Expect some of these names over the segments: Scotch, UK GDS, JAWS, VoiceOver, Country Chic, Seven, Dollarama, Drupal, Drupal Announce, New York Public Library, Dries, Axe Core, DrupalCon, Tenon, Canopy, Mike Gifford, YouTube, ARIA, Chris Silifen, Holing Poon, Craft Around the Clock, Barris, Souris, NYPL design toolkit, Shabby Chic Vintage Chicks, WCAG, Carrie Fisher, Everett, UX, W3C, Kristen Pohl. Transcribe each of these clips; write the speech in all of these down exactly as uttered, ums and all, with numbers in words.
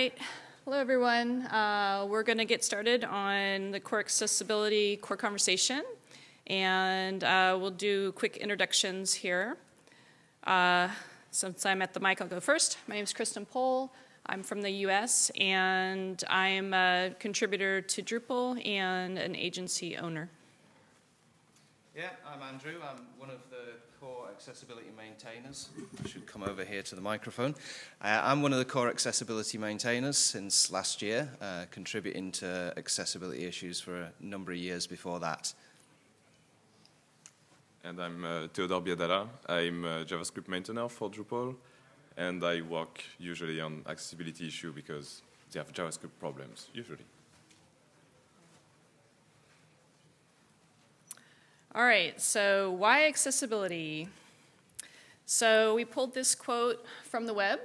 right, hello everyone. Uh, we're going to get started on the core accessibility core conversation, and uh, we'll do quick introductions here. Uh, since I'm at the mic, I'll go first. My name is Kristen Pohl. I'm from the U S, and I'm a contributor to Drupal and an agency owner. Yeah, I'm Andrew. I'm one of the core accessibility maintainers. I should come over here to the microphone. Uh, I'm one of the core accessibility maintainers since last year, uh, contributing to accessibility issues for a number of years before that. And I'm uh, Théodore Bialala. I'm a JavaScript maintainer for Drupal, and I work usually on accessibility issues because they have JavaScript problems, usually. All right, so why accessibility? So we pulled this quote from the web.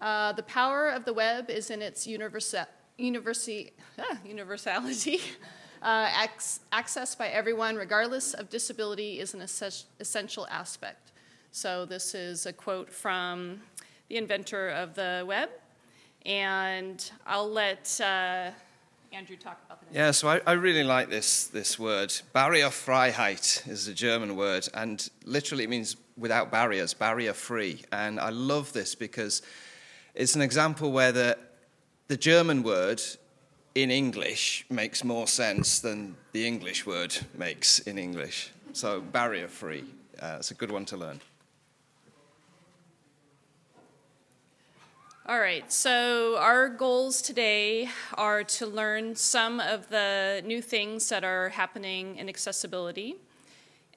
Uh, the power of the web is in its universal, universi, ah, universality. Uh, ac access by everyone, regardless of disability, is an es essential aspect. So this is a quote from the inventor of the web. And I'll let uh, Andrew talk about that. Yeah, so I, I really like this, this word. Barrierfreiheit is a German word, and literally it means without barriers, barrier-free. And I love this because it's an example where the, the German word in English makes more sense than the English word makes in English. So barrier-free, uh, it's a good one to learn. All right, so our goals today are to learn some of the new things that are happening in accessibility,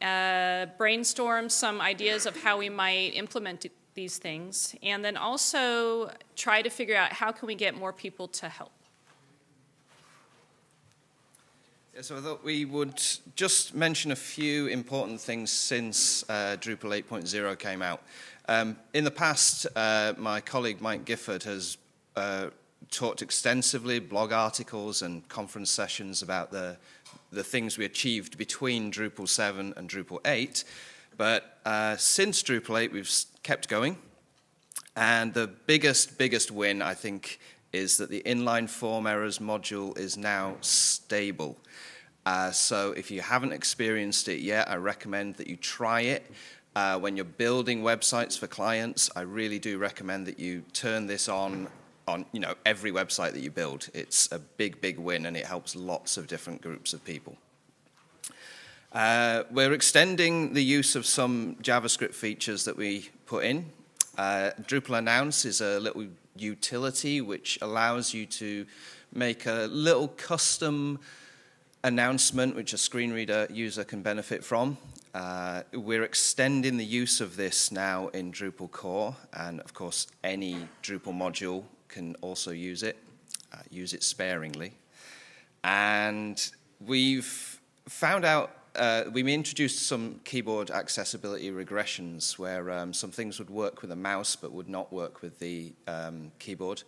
uh, brainstorm some ideas of how we might implement these things, and then also try to figure out how can we get more people to help. Yeah, so I thought we would just mention a few important things since uh, Drupal eight point oh came out. Um, in the past, uh, my colleague Mike Gifford has uh, talked extensively, blog articles and conference sessions about the, the things we achieved between Drupal seven and Drupal eight. But uh, since Drupal eight, we've kept going. And the biggest, biggest win, I think, is that the inline form errors module is now stable. Uh, so if you haven't experienced it yet, I recommend that you try it. Uh, when you're building websites for clients, I really do recommend that you turn this on on you know, every website that you build. It's a big, big win, and it helps lots of different groups of people. Uh, we're extending the use of some JavaScript features that we put in. Uh, Drupal Announce is a little utility which allows you to make a little custom announcement which a screen reader user can benefit from. Uh, we're extending the use of this now in Drupal core, and of course any Drupal module can also use it, uh, use it sparingly. And we've found out, uh, we introduced some keyboard accessibility regressions where um, some things would work with a mouse but would not work with the um, keyboard.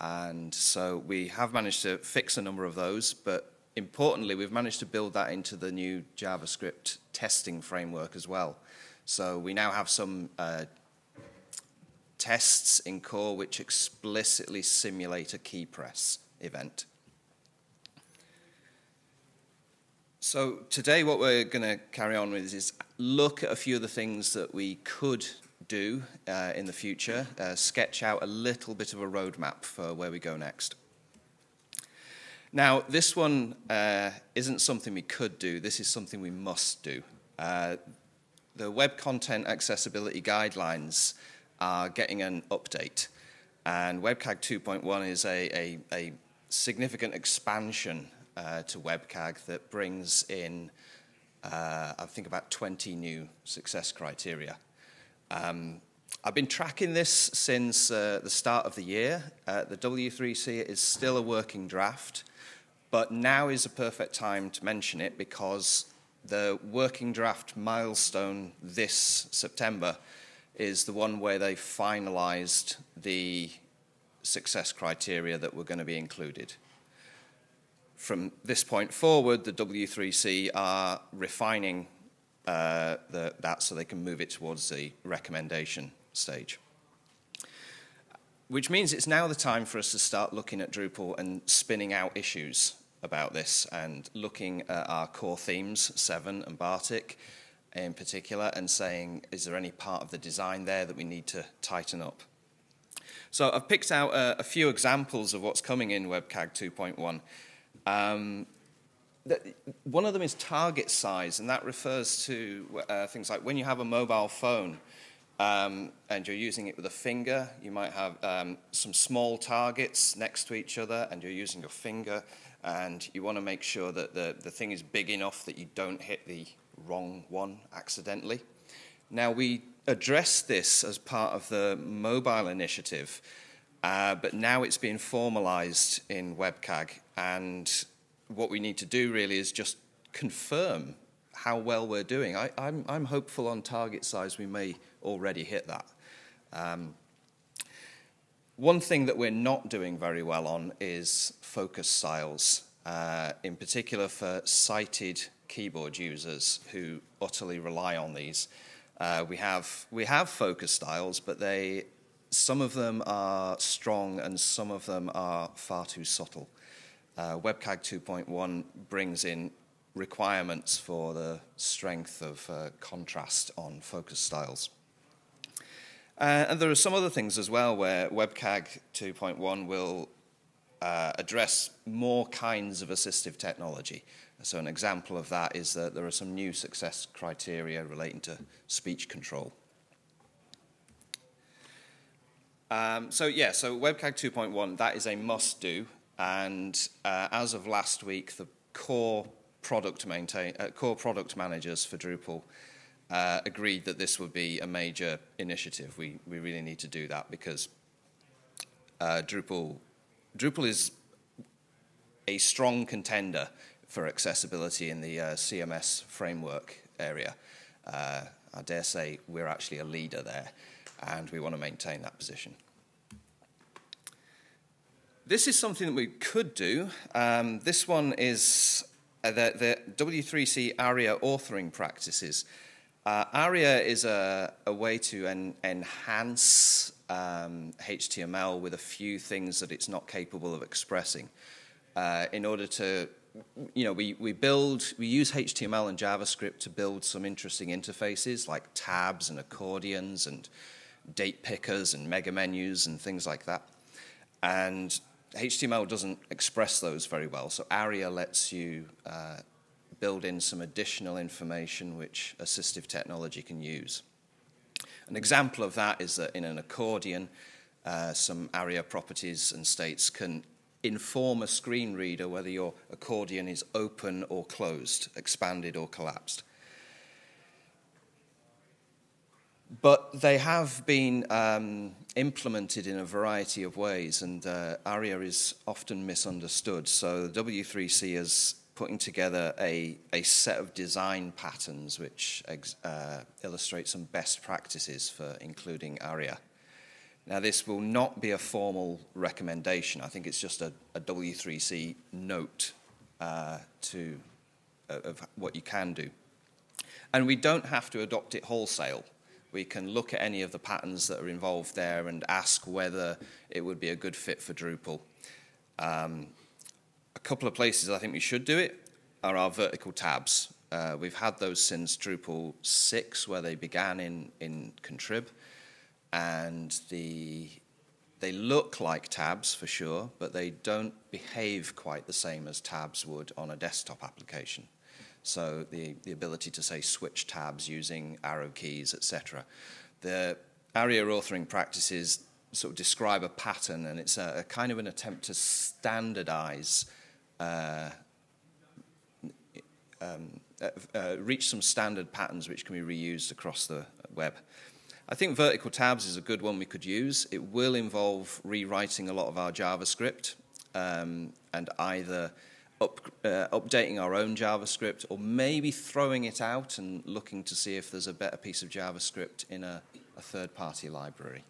And so we have managed to fix a number of those, but importantly, we've managed to build that into the new JavaScript testing framework as well. So we now have some uh, tests in core which explicitly simulate a key press event. So today what we're going to carry on with is look at a few of the things that we could do uh, in the future, uh, sketch out a little bit of a roadmap for where we go next. Now, this one uh, isn't something we could do. This is something we must do. Uh, the Web Content Accessibility Guidelines are getting an update. And WCAG two point one is a, a, a significant expansion uh, to WCAG that brings in, uh, I think, about twenty new success criteria. Um, I've been tracking this since uh, the start of the year. Uh, the W three C is still a working draft. But now is a perfect time to mention it because the working draft milestone this September is the one where they finalized the success criteria that were going to be included. From this point forward, the W three C are refining uh, the, that so they can move it towards the recommendation stage. which means it's now the time for us to start looking at Drupal and spinning out issues about this and looking at our core themes, Seven and Bartik in particular, and saying, is there any part of the design there that we need to tighten up? So I've picked out a, a few examples of what's coming in WCAG two point one. Um, one of them is target size, and that refers to uh, things like when you have a mobile phone um, and you're using it with a finger, you might have um, some small targets next to each other and you're using your finger, and you want to make sure that the, the thing is big enough that you don't hit the wrong one accidentally. Now, we addressed this as part of the mobile initiative, uh, but now it's being formalized in WCAG, and what we need to do really is just confirm how well we're doing. I, I'm, I'm hopeful on target size we may already hit that. Um, one thing that we're not doing very well on is focus styles, uh, in particular for sighted keyboard users who utterly rely on these. Uh, we have we have focus styles, but they some of them are strong and some of them are far too subtle. Uh, WCAG two point one brings in requirements for the strength of uh, contrast on focus styles. Uh, and there are some other things as well where WCAG two point one will uh, address more kinds of assistive technology. So an example of that is that there are some new success criteria relating to speech control. Um, so yeah, so WCAG two point one, that is a must-do. And uh, as of last week, the core product, maintain, uh, core product managers for Drupal uh, agreed that this would be a major initiative. We, we really need to do that because uh, Drupal, Drupal is a strong contender for accessibility in the uh, C M S framework area. Uh, I dare say we're actually a leader there, and we want to maintain that position. This is something that we could do. Um, this one is the, the W three C ARIA authoring practices. Uh, ARIA is a, a way to en enhance um, H T M L with a few things that it's not capable of expressing uh, in order to You know, we, we build, we use H T M L and JavaScript to build some interesting interfaces like tabs and accordions and date pickers and mega menus and things like that. And H T M L doesn't express those very well, so ARIA lets you uh, build in some additional information which assistive technology can use. An example of that is that in an accordion, uh, some ARIA properties and states can inform a screen reader whether your accordion is open or closed, expanded or collapsed. But they have been um, implemented in a variety of ways, and uh, ARIA is often misunderstood. So W three C is putting together a, a set of design patterns which ex uh, illustrate some best practices for including ARIA. Now, this will not be a formal recommendation. I think it's just a, a W three C note uh, to, uh, of what you can do. And we don't have to adopt it wholesale. We can look at any of the patterns that are involved there and ask whether it would be a good fit for Drupal. Um, a couple of places I think we should do it are our vertical tabs. Uh, we've had those since Drupal six, where they began in, in Contrib. And the, they look like tabs for sure, but they don't behave quite the same as tabs would on a desktop application. So the, the ability to, say, switch tabs using arrow keys, et cetera. The ARIA authoring practices sort of describe a pattern, and it's a, a kind of an attempt to standardize, uh, um, uh, uh, reach some standard patterns which can be reused across the web. I think vertical tabs is a good one we could use. It will involve rewriting a lot of our JavaScript um, and either up, uh, updating our own JavaScript or maybe throwing it out and looking to see if there's a better piece of JavaScript in a, a third-party library.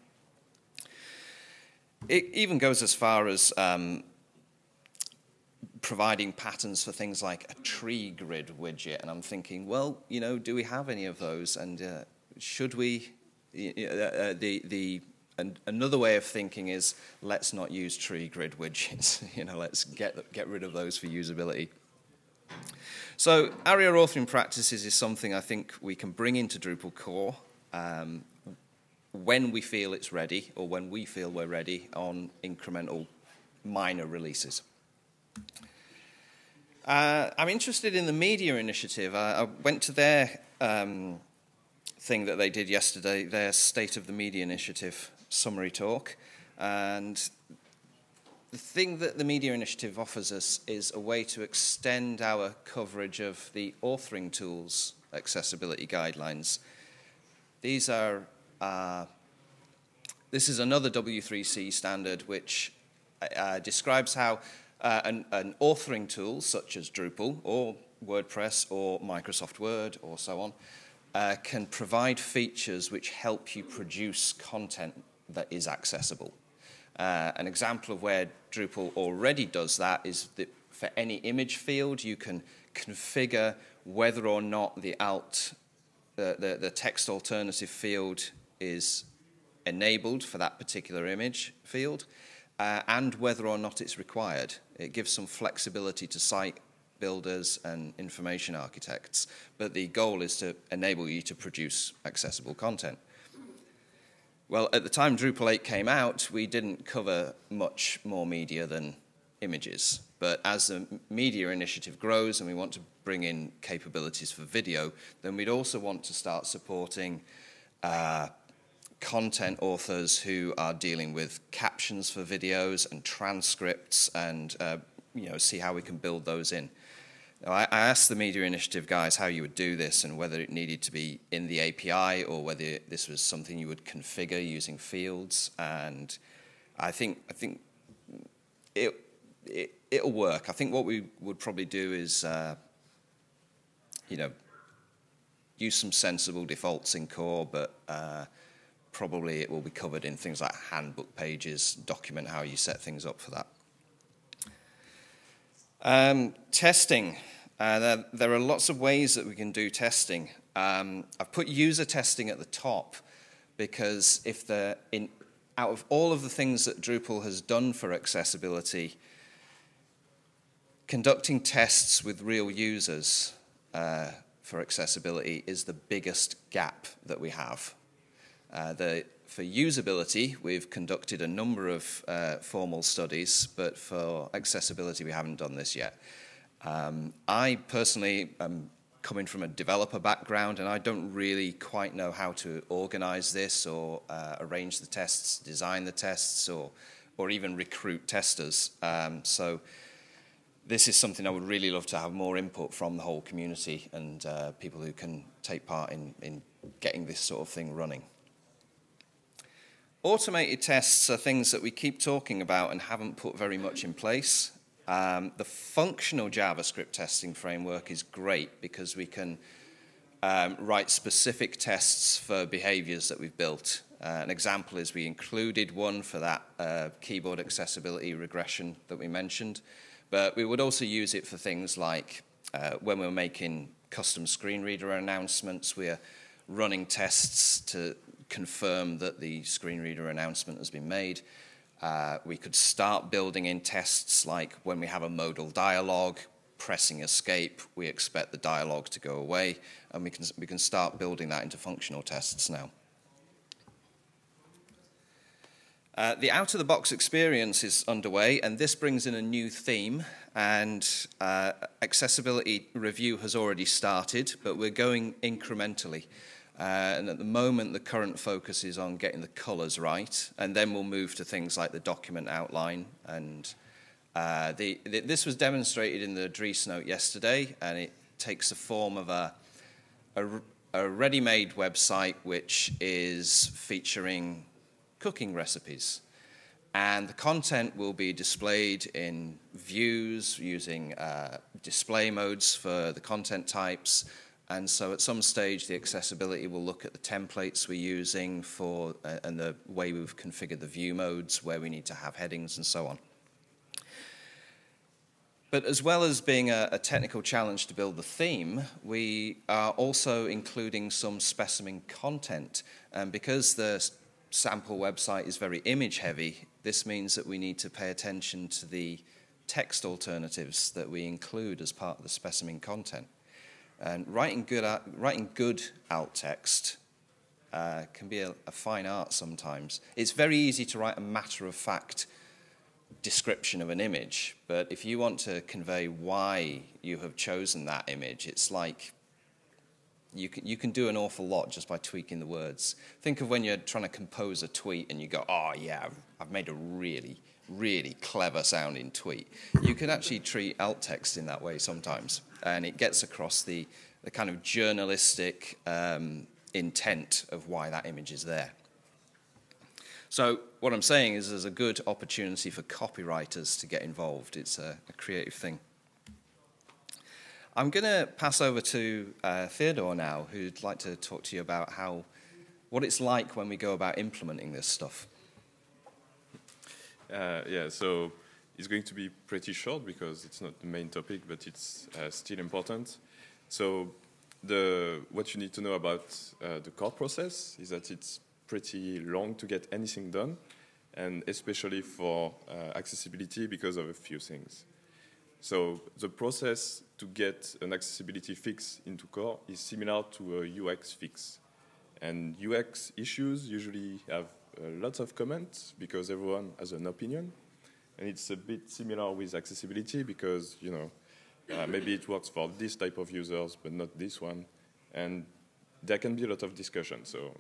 It even goes as far as um, providing patterns for things like a tree grid widget. And I'm thinking, well, you know, do we have any of those? And uh, should we... Uh, the, the And another way of thinking is, let's not use tree grid widgets. You know, let's get, get rid of those for usability. So ARIA authoring practices is something I think we can bring into Drupal core um, when we feel it's ready, or when we feel we're ready on incremental minor releases. Uh, I'm interested in the media initiative. I, I went to their um, thing that they did yesterday, their State of the Media Initiative summary talk. And the thing that the media initiative offers us is a way to extend our coverage of the authoring tools accessibility guidelines. These are, uh, this is another W three C standard which uh, describes how Uh, an, an authoring tool, such as Drupal, or WordPress, or Microsoft Word, or so on, uh, can provide features which help you produce content that is accessible. Uh, an example of where Drupal already does that is that for any image field, you can configure whether or not the alt, the, the, the text alternative field is enabled for that particular image field, Uh, and whether or not it's required. It gives some flexibility to site builders and information architects, but the goal is to enable you to produce accessible content. Well, at the time Drupal eight came out, we didn't cover much more media than images, but as the media initiative grows and we want to bring in capabilities for video, then we'd also want to start supporting uh, content authors who are dealing with captions for videos and transcripts, and uh, you know, see how we can build those in. Now, I, I asked the media initiative guys how you would do this and whether it needed to be in the A P I or whether this was something you would configure using fields. And I think I think it, it it'll work. I think what we would probably do is uh, you know, use some sensible defaults in core, but uh, probably it will be covered in things like handbook pages, document how you set things up for that. Um, testing. Uh, there, there are lots of ways that we can do testing. Um, I've put user testing at the top because if the, in, out of all of the things that Drupal has done for accessibility, conducting tests with real users uh, for accessibility is the biggest gap that we have. Uh, the, for usability, we've conducted a number of uh, formal studies, but for accessibility, we haven't done this yet. Um, I personally am coming from a developer background, and I don't really quite know how to organize this or uh, arrange the tests, design the tests, or, or even recruit testers. Um, so this is something I would really love to have more input from the whole community and uh, people who can take part in, in getting this sort of thing running. Automated tests are things that we keep talking about and haven't put very much in place. Um, the functional JavaScript testing framework is great because we can um, write specific tests for behaviors that we've built. Uh, an example is we included one for that uh, keyboard accessibility regression that we mentioned, but we would also use it for things like uh, when we're making custom screen reader announcements, we're running tests to confirm that the screen reader announcement has been made. Uh, we could start building in tests like when we have a modal dialogue, pressing escape, we expect the dialogue to go away, and we can, we can start building that into functional tests now. Uh, the out-of-the-box experience is underway, and this brings in a new theme, and uh, accessibility review has already started, but we're going incrementally. Uh, and at the moment, the current focus is on getting the colours right, and then we'll move to things like the document outline. And uh, the, the, this was demonstrated in the Dries note yesterday, and it takes the form of a, a, a ready-made website which is featuring cooking recipes. And the content will be displayed in views using uh, display modes for the content types. And so at some stage, the accessibility will look at the templates we're using for uh, and the way we've configured the view modes, where we need to have headings and so on. But as well as being a, a technical challenge to build the theme, we are also including some specimen content. And because the sample website is very image heavy, this means that we need to pay attention to the text alternatives that we include as part of the specimen content. And writing good out, writing good alt text uh, can be a, a fine art sometimes. It's very easy to write a matter-of-fact description of an image, but if you want to convey why you have chosen that image, it's like you can, you can do an awful lot just by tweaking the words. Think of when you're trying to compose a tweet and you go, oh yeah, I've, I've made a really, really clever sounding tweet. You can actually treat alt text in that way sometimes, and it gets across the, the kind of journalistic um, intent of why that image is there. So what I'm saying is there's a good opportunity for copywriters to get involved. It's a, a creative thing. I'm going to pass over to uh, Théodore now, who'd like to talk to you about how, what it's like when we go about implementing this stuff. Uh, yeah, so it's going to be pretty short because it's not the main topic, but it's uh, still important. So the, what you need to know about uh, the core process is that it's pretty long to get anything done, and especially for uh, accessibility because of a few things. So the process to get an accessibility fix into core is similar to a U X fix. And U X issues usually have uh, lots of comments because everyone has an opinion. And it's a bit similar with accessibility because, you know, uh, maybe it works for this type of users but not this one. And there can be a lot of discussion, so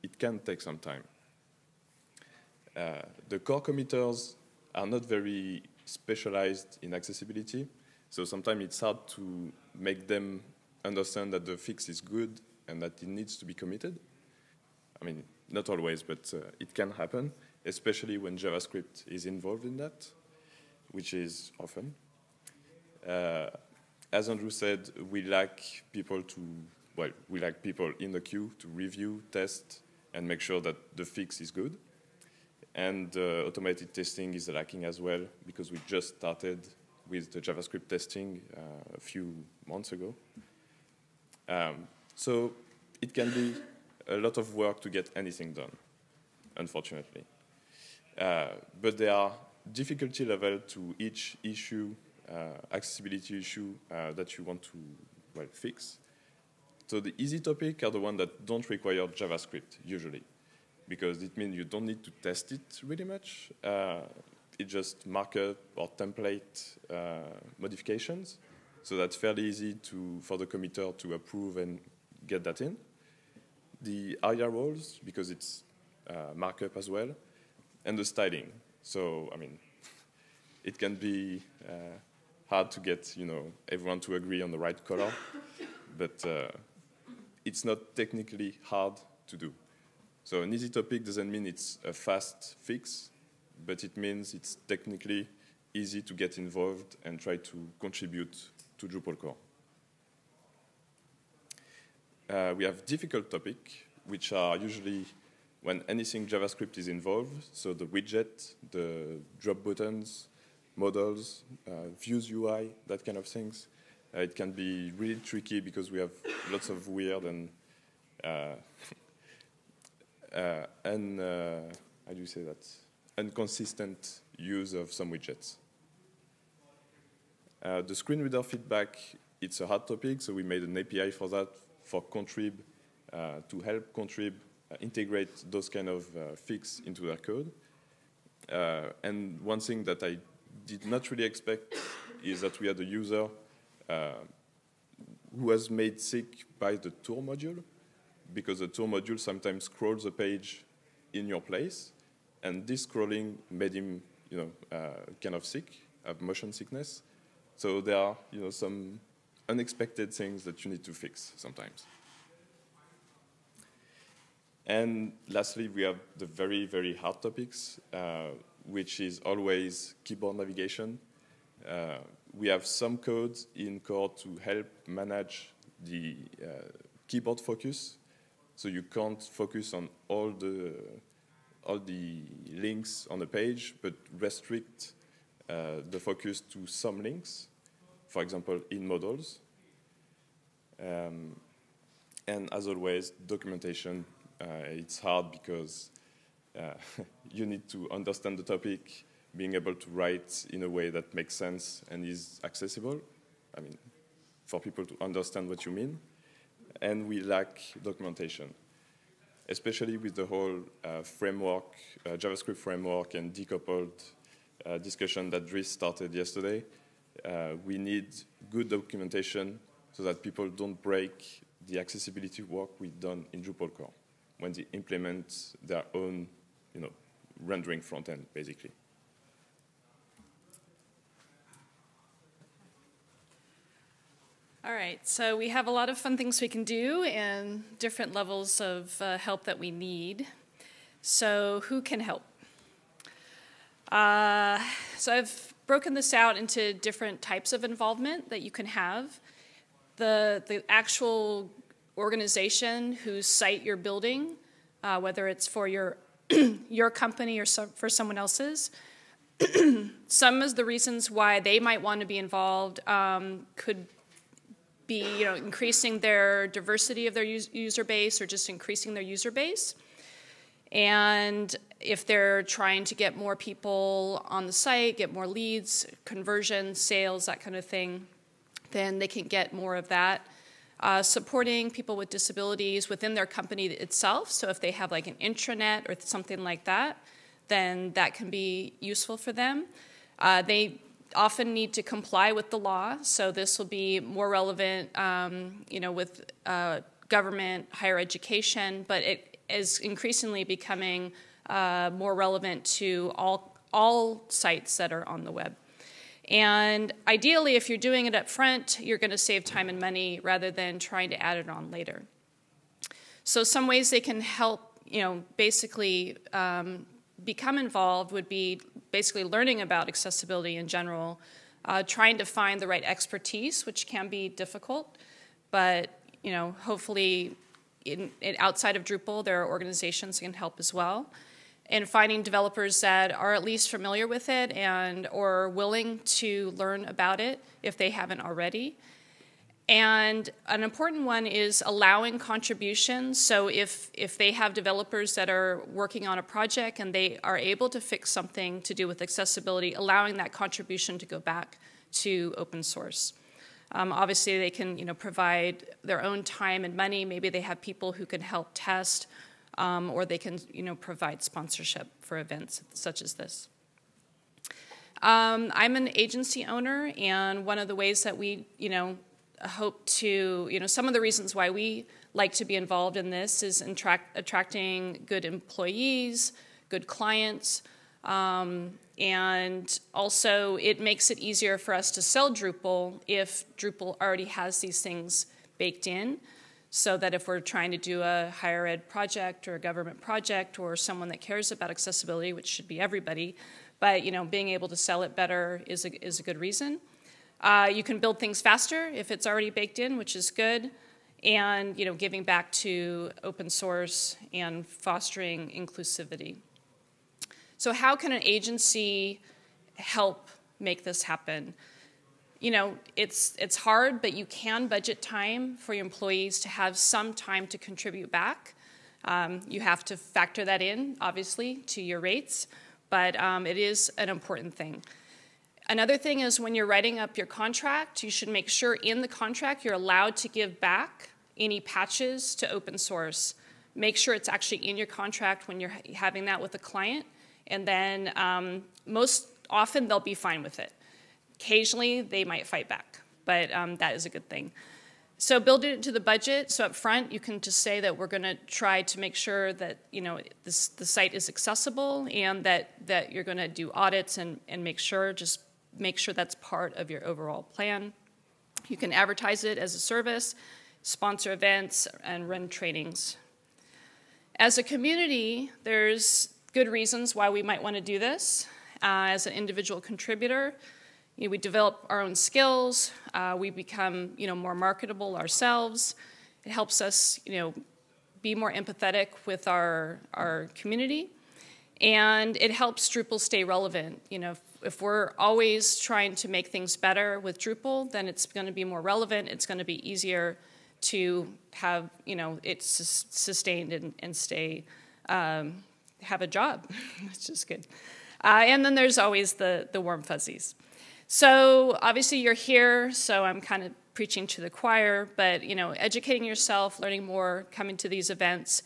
it can take some time. Uh, the core committers are not very specialized in accessibility, so sometimes it's hard to make them understand that the fix is good and that it needs to be committed. I mean, not always, but uh, it can happen, especially when JavaScript is involved in that, which is often. Uh, as Andrew said, we lack people to, well, we lack people in the queue to review, test, and make sure that the fix is good. And uh, automated testing is lacking as well, because we just started with the JavaScript testing uh, a few months ago. Um, so it can be a lot of work to get anything done, unfortunately. Uh, but there are difficulty levels to each issue, uh, accessibility issue uh, that you want to, well, fix. So the easy topics are the ones that don't require JavaScript, usually, because it means you don't need to test it really much. Uh, it's just markup or template uh, modifications. So that's fairly easy to, for the committer to approve and get that in. The ARIA roles, because it's uh, markup as well, and the styling. So, I mean, it can be uh, hard to get, you know, everyone to agree on the right color, but uh, it's not technically hard to do. So an easy topic doesn't mean it's a fast fix, but it means it's technically easy to get involved and try to contribute to Drupal core. Uh, we have difficult topics, which are usually when anything JavaScript is involved, so the widget, the drop buttons, models, uh, views U I, that kind of things. Uh, it can be really tricky because we have lots of weird and uh, uh, un, uh, how do you say that? Inconsistent use of some widgets. Uh, the screen reader feedback, it's a hard topic, so we made an A P I for that, for Contrib, uh, to help Contrib uh, integrate those kind of uh, fix into their code. Uh, and one thing that I did not really expect is that we had a user Uh, who was made sick by the tour module, because the tour module sometimes scrolls the page in your place, and this scrolling made him, you know, uh, kind of sick, have motion sickness. So there are, you know, some unexpected things that you need to fix sometimes. And lastly, we have the very, very hard topics, uh, which is always keyboard navigation. Uh, We have some code in core to help manage the uh, keyboard focus, so you can't focus on all the all the links on the page, but restrict uh, the focus to some links, for example, in models. Um, and as always, documentation. Uh, it's hard because uh, you need to understand the topic, being able to write in a way that makes sense and is accessible, I mean, for people to understand what you mean, and we lack documentation, especially with the whole uh, framework, uh, JavaScript framework and decoupled uh, discussion that Dries started yesterday. Uh, we need good documentation so that people don't break the accessibility work we've done in Drupal core when they implement their own, you know, rendering front end, basically. All right, so we have a lot of fun things we can do and different levels of uh, help that we need. So who can help? Uh, so I've broken this out into different types of involvement that you can have. The, the actual organization whose site you're building, uh, whether it's for your, your company or some, for someone else's. Some of the reasons why they might want to be involved um, could be, you know, increasing their diversity of their us user base or just increasing their user base. And if they're trying to get more people on the site, get more leads, conversions, sales, that kind of thing, then they can get more of that. Uh, supporting people with disabilities within their company itself, so if they have like an intranet or something like that, then that can be useful for them. Uh, they often need to comply with the law, so this will be more relevant, um, you know, with uh, government, higher education, but it is increasingly becoming uh, more relevant to all, all sites that are on the web. And ideally, if you're doing it up front, you're going to save time and money rather than trying to add it on later. So some ways they can help, you know, basically um, become involved would be basically learning about accessibility in general, uh, trying to find the right expertise, which can be difficult, but, you know, hopefully in, in, outside of Drupal, there are organizations that can help as well. And finding developers that are at least familiar with it and or willing to learn about it if they haven't already. And an important one is allowing contributions. So if, if they have developers that are working on a project and they are able to fix something to do with accessibility, allowing that contribution to go back to open source. Um, obviously, they can, you know, provide their own time and money. Maybe they have people who can help test, Um, or they can, you know, provide sponsorship for events such as this. Um, I'm an agency owner, and one of the ways that we, you know, hope to, you know, some of the reasons why we like to be involved in this is in tract- attracting good employees, good clients, um, and also it makes it easier for us to sell Drupal if Drupal already has these things baked in. So that if we're trying to do a higher ed project or a government project or someone that cares about accessibility, which should be everybody, but, you know, being able to sell it better is a, is a good reason. Uh, you can build things faster if it's already baked in, which is good, and, you know, giving back to open source and fostering inclusivity. So how can an agency help make this happen? You know, it's, it's hard, but you can budget time for your employees to have some time to contribute back. Um, you have to factor that in, obviously, to your rates, but um, it is an important thing. Another thing is when you're writing up your contract, you should make sure in the contract you're allowed to give back any patches to open source. Make sure it's actually in your contract when you're having that with a client, and then um, most often they'll be fine with it. Occasionally, they might fight back, but um, that is a good thing. So build it into the budget. So up front, you can just say that we're going to try to make sure that, you know, this, the site is accessible and that, that you're going to do audits and, and make sure, just make sure that's part of your overall plan. You can advertise it as a service, sponsor events, and run trainings. As a community, there's good reasons why we might want to do this. Uh, as an individual contributor, you know, we develop our own skills, uh, we become, you know, more marketable ourselves. It helps us, you know, be more empathetic with our, our community. And it helps Drupal stay relevant. You know, if, if we're always trying to make things better with Drupal, then it's going to be more relevant, it's going to be easier to have, you know, it sus- sustained and, and stay um, have a job, which is good. Uh, and then there's always the, the warm fuzzies. So obviously you're here, so I'm kind of preaching to the choir, but you know, educating yourself, learning more, coming to these events.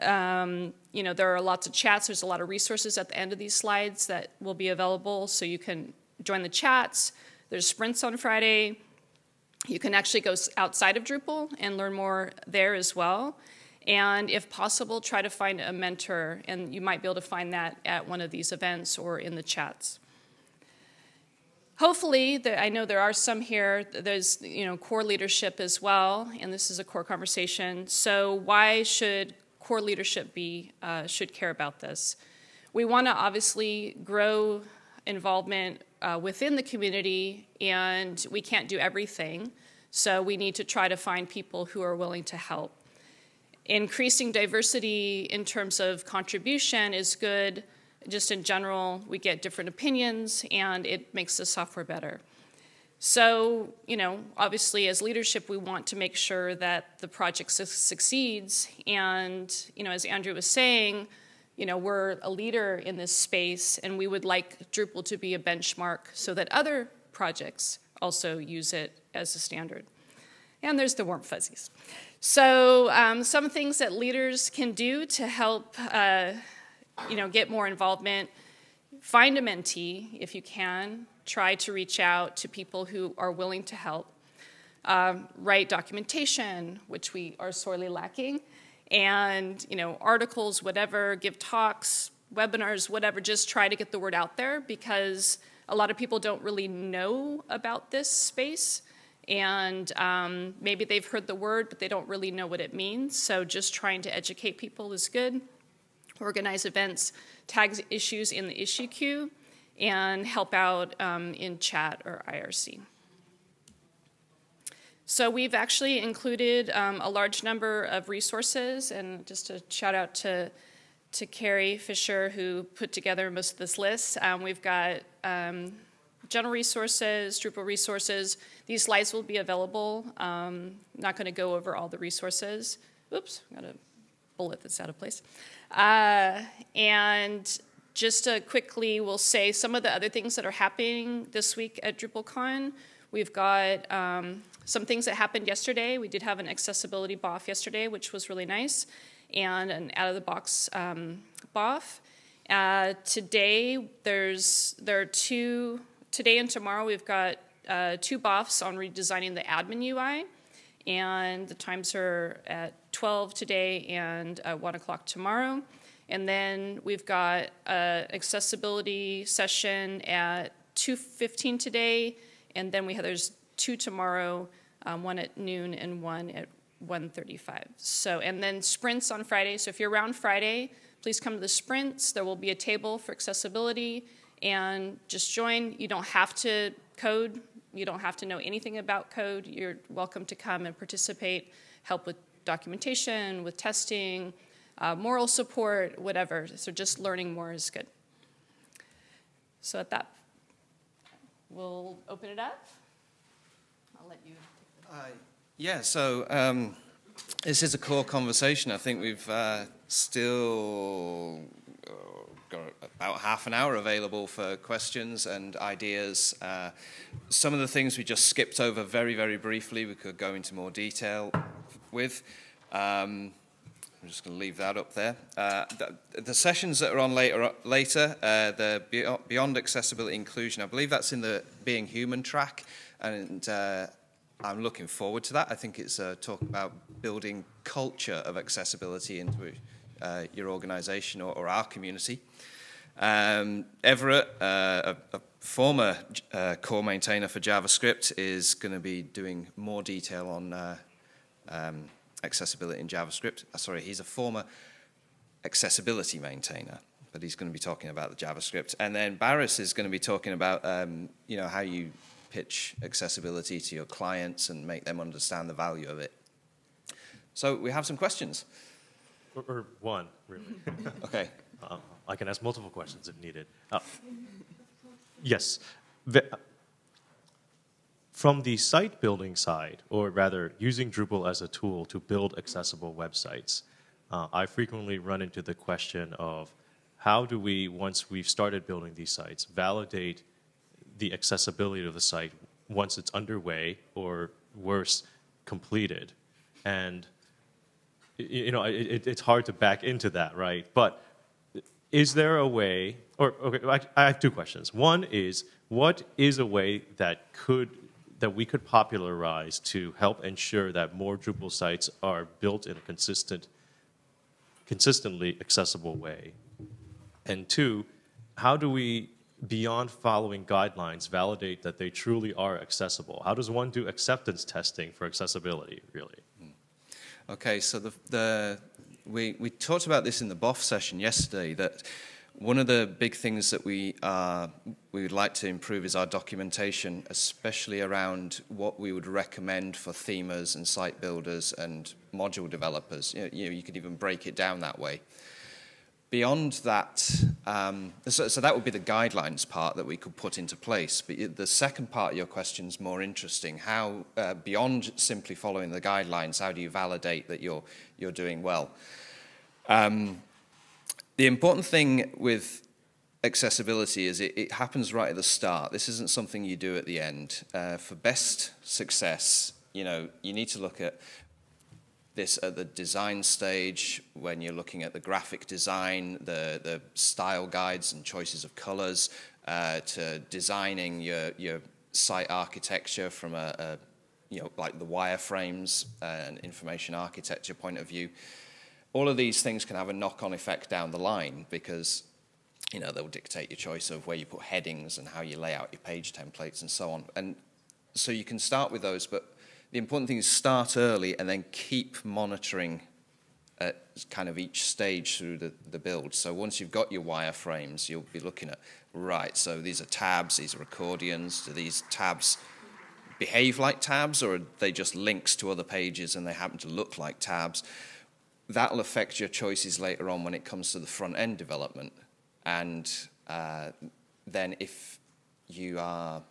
Um, you know, there are lots of chats. There's a lot of resources at the end of these slides that will be available, so you can join the chats. There's sprints on Friday. You can actually go outside of Drupal and learn more there as well. And if possible, try to find a mentor, and you might be able to find that at one of these events or in the chats. Hopefully, the, I know there are some here, there's you know, core leadership as well, and this is a core conversation. So why should core leadership be, uh, should care about this? We want to obviously grow involvement uh, within the community, and we can't do everything, so we need to try to find people who are willing to help. Increasing diversity in terms of contribution is good. Just in general, we get different opinions, and it makes the software better. So, you know, obviously as leadership, we want to make sure that the project su succeeds. And, you know, as Andrew was saying, you know, we're a leader in this space, and we would like Drupal to be a benchmark so that other projects also use it as a standard. And there's the warm fuzzies. So um, some things that leaders can do to help uh, you know, get more involvement: find a mentee if you can, try to reach out to people who are willing to help, um, write documentation, which we are sorely lacking, and you know, articles, whatever, give talks, webinars, whatever, just try to get the word out there, because a lot of people don't really know about this space. And um, maybe they've heard the word, but they don't really know what it means. So just trying to educate people is good. Organize events, tag issues in the issue queue, and help out um, in chat or I R C. So we've actually included um, a large number of resources. And just a shout out to, to Carrie Fisher, who put together most of this list. Um, we've got um, general resources, Drupal resources. These slides will be available. Um, not going to go over all the resources. Oops, got a bullet that's out of place. Uh, and just to quickly, we'll say some of the other things that are happening this week at DrupalCon. We've got um, some things that happened yesterday. We did have an accessibility B O F yesterday, which was really nice, and an out-of-the-box um, B O F. Uh, today, there's there are two. Today and tomorrow, we've got uh, two B O Fs on redesigning the admin U I, and the times are at twelve today and uh, one o'clock tomorrow. And then we've got an accessibility session at two fifteen today, and then we have, there's two tomorrow, um, one at noon and one at one thirty-five. So, and then sprints on Friday. So if you're around Friday, please come to the sprints. There will be a table for accessibility. And just join. You don't have to code. You don't have to know anything about code. You're welcome to come and participate, help with documentation, with testing, uh, moral support, whatever. So just learning more is good. So at that, we'll open it up. I'll let you take the uh, yeah, so um, this is a core conversation. I think we've uh, still... Uh, got about half an hour available for questions and ideas. Uh, some of the things we just skipped over very, very briefly, we could go into more detail with. Um, I'm just going to leave that up there. Uh, the, the sessions that are on later, later uh, the Beyond Accessibility Inclusion, I believe that's in the Being Human track, and uh, I'm looking forward to that. I think it's a talk about building culture of accessibility into Uh, your organization or, or our community. Um, Everett, uh, a, a former uh, core maintainer for JavaScript, is going to be doing more detail on uh, um, accessibility in JavaScript. Uh, sorry, he's a former accessibility maintainer, but he's going to be talking about the JavaScript. And then Barris is going to be talking about um, you know, how you pitch accessibility to your clients and make them understand the value of it. So we have some questions. Or, or one, really. Okay. Um, I can ask multiple questions if needed. Uh, yes. The, uh, from the site building side, or rather using Drupal as a tool to build accessible websites, uh, I frequently run into the question of how do we, once we've started building these sites, validate the accessibility of the site once it's underway or worse, completed? And you know, it, it's hard to back into that, right? But is there a way, or okay, I have two questions. One is, what is a way that could, that we could popularize to help ensure that more Drupal sites are built in a consistent, consistently accessible way? And two, how do we, beyond following guidelines, validate that they truly are accessible? How does one do acceptance testing for accessibility, really? Okay, so the, the, we, we talked about this in the B O F session yesterday, that one of the big things that we, uh, we would like to improve is our documentation, especially around what we would recommend for themers and site builders and module developers. You know, you, know, you could even break it down that way. Beyond that, um, so, so that would be the guidelines part that we could put into place. But the second part of your question is more interesting. How, uh, beyond simply following the guidelines, how do you validate that you're, you're doing well? Um, the important thing with accessibility is it, it happens right at the start. This isn't something you do at the end. Uh, for best success, you know, you need to look at this at the design stage, when you're looking at the graphic design, the, the style guides and choices of colors, uh, to designing your, your site architecture from a, a, you know, like the wireframes and information architecture point of view. All of these things can have a knock-on effect down the line because, you know, they'll dictate your choice of where you put headings and how you lay out your page templates and so on. And so you can start with those, but the important thing is start early and then keep monitoring at kind of each stage through the, the build. So once you've got your wireframes, you'll be looking at, right, so these are tabs, these are accordions. Do these tabs behave like tabs, or are they just links to other pages and they happen to look like tabs? That'll affect your choices later on when it comes to the front end development. And uh, then if you are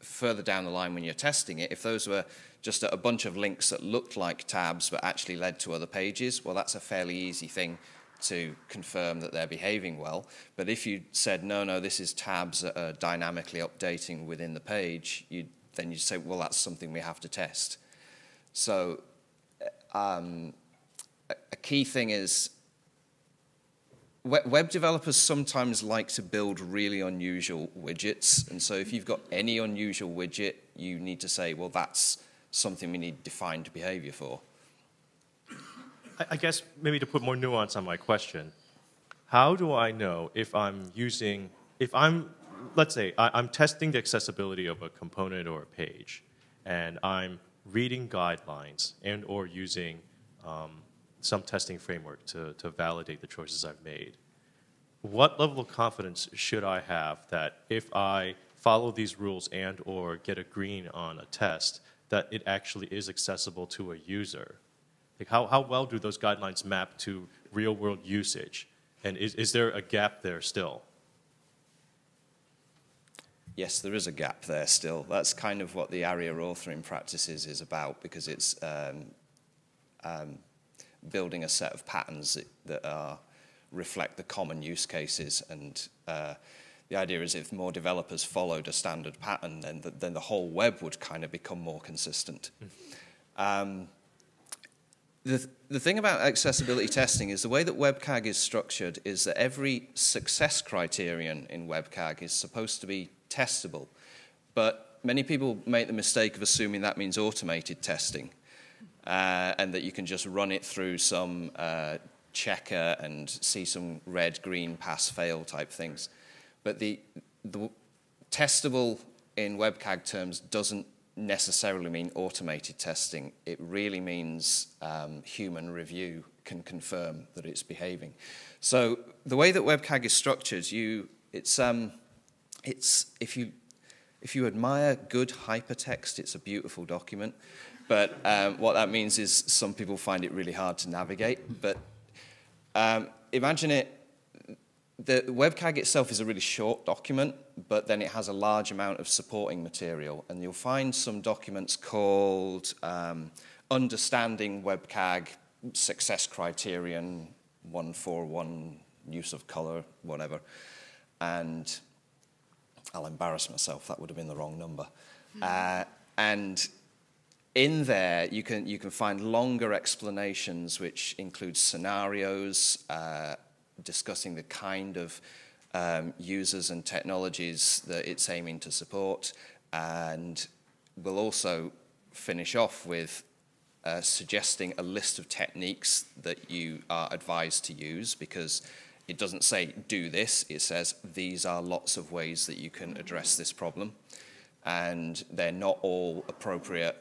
further down the line when you're testing it, if those were just a bunch of links that looked like tabs but actually led to other pages, well, that's a fairly easy thing to confirm that they're behaving well. But if you said, no, no, this is tabs that are dynamically updating within the page, you'd, then you'd say, well, that's something we have to test. So um, a key thing is web developers sometimes like to build really unusual widgets. And so if you've got any unusual widget, you need to say, well, that's something we need defined behavior for. I guess maybe to put more nuance on my question, how do I know if I'm using, if I'm, let's say, I, I'm testing the accessibility of a component or a page, and I'm reading guidelines and or using um, some testing framework to, to validate the choices I've made. What level of confidence should I have that if I follow these rules and or get a green on a test, that it actually is accessible to a user? Like how, how well do those guidelines map to real world usage? And is, is there a gap there still? Yes, there is a gap there still. That's kind of what the ARIA authoring practices is about, because it's um, um, building a set of patterns that, that are, reflect the common use cases. And uh, the idea is if more developers followed a standard pattern, then the, then the whole web would kind of become more consistent. Um, the, the thing about accessibility testing is the way that WCAG is structured is that every success criterion in WCAG is supposed to be testable. But many people make the mistake of assuming that means automated testing uh, and that you can just run it through some uh, checker and see some red, green, pass, fail type things. But the, the testable in WCAG terms doesn't necessarily mean automated testing. It really means um, human review can confirm that it's behaving. So the way that WCAG is structured, you it's um, it's if you if you admire good hypertext, it's a beautiful document. But um, what that means is some people find it really hard to navigate. But um, imagine it. The WCAG itself is a really short document, but then it has a large amount of supporting material. And you'll find some documents called um, Understanding WCAG Success Criterion one four one use of color, whatever. And I'll embarrass myself, that would have been the wrong number. Mm. Uh, and in there, you can, you can find longer explanations, which include scenarios, uh, discussing the kind of um, users and technologies that it's aiming to support. And we'll also finish off with uh, suggesting a list of techniques that you are advised to use, because it doesn't say do this, it says these are lots of ways that you can address this problem. And they're not all appropriate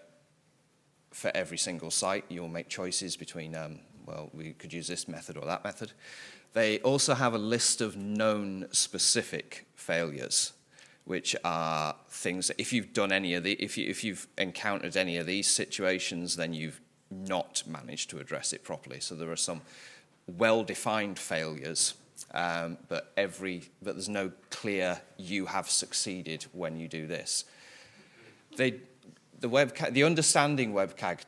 for every single site. You'll make choices between, um, well, we could use this method or that method. They also have a list of known specific failures, which are things that if you've done any of the, if, you, if you've encountered any of these situations, then you've not managed to address it properly. So there are some well-defined failures, um, but every, but there's no clear you have succeeded when you do this. They, the WCAG, the understanding WCAG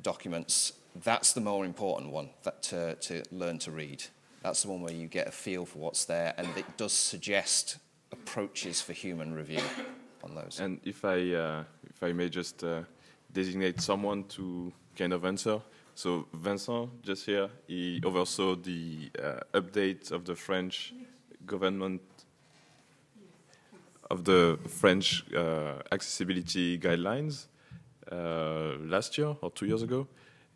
documents, that's the more important one that to, to learn to read. That's the one where you get a feel for what's there, and it does suggest approaches for human review on those. And if I, uh, if I may just uh, designate someone to kind of answer. So Vincent, just here, he oversaw the uh, update of the French government, of the French uh, accessibility guidelines uh, last year or two years ago.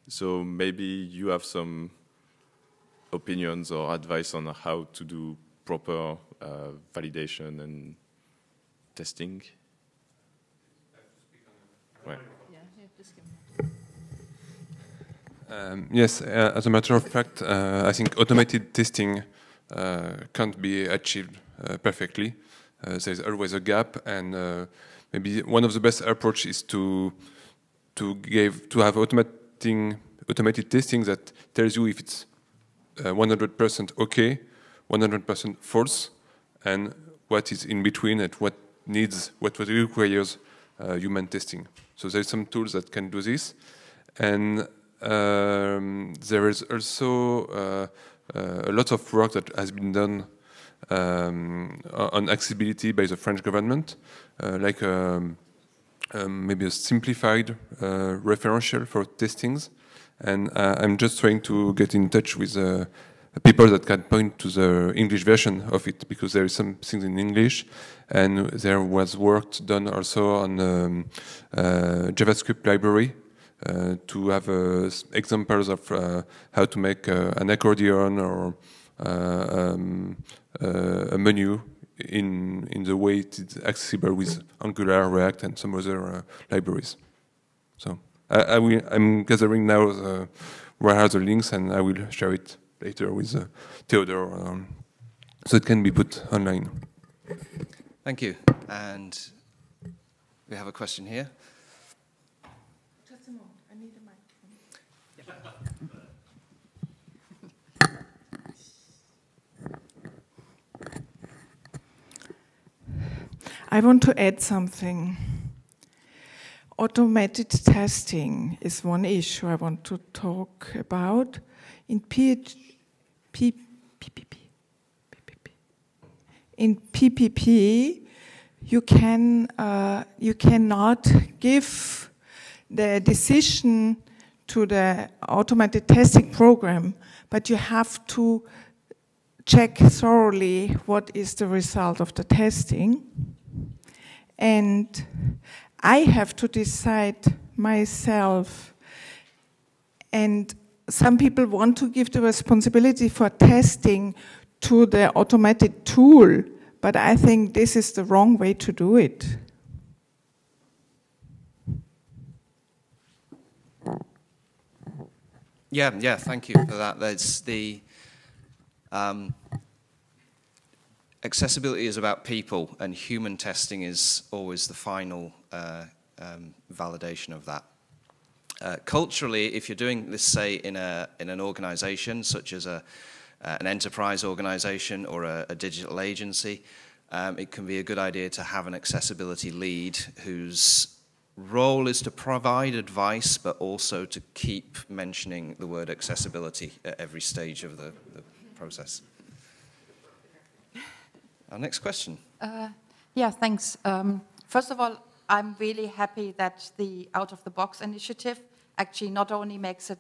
So maybe you have some opinions or advice on how to do proper uh, validation and testing. Right. Um, yes, uh, as a matter of fact, uh, I think automated testing uh, can't be achieved uh, perfectly. Uh, there's always a gap, and uh, maybe one of the best approach is to to give to have automating automated testing that tells you if it's one hundred percent uh, okay, one hundred percent false, and what is in between and what needs what requires uh, human testing. So there's some tools that can do this, and Um, there is also uh, uh, a lot of work that has been done um, on accessibility by the French government, uh, like um, um, maybe a simplified uh, referential for testings. And uh, I'm just trying to get in touch with uh, people that can point to the English version of it, because there is some things in English, and there was work done also on um, uh, JavaScript library. Uh, to have uh, examples of uh, how to make uh, an accordion or uh, um, uh, a menu in in the way it's accessible with Angular, React, and some other uh, libraries. So I, I will, I'm gathering now the, where are the links, and I will share it later with uh, Théodore, um, so it can be put online. Thank you. And we have a question here. I want to add something. Automated testing is one issue I want to talk about. In P P P, you can uh, you cannot give the decision to the automated testing program, but you have to check thoroughly what is the result of the testing. And I have to decide myself. And some people want to give the responsibility for testing to the automated tool, but I think this is the wrong way to do it. Yeah, yeah, thank you for that. That's the... Um, accessibility is about people, and human testing is always the final uh, um, validation of that. Uh, culturally, if you're doing this, say, in a in an organization such as a uh, an enterprise organization or a, a digital agency, um, it can be a good idea to have an accessibility lead whose role is to provide advice, but also to keep mentioning the word accessibility at every stage of the, the process. Our next question. Uh, yeah, thanks. Um, first of all, I'm really happy that the out-of-the-box initiative actually not only makes it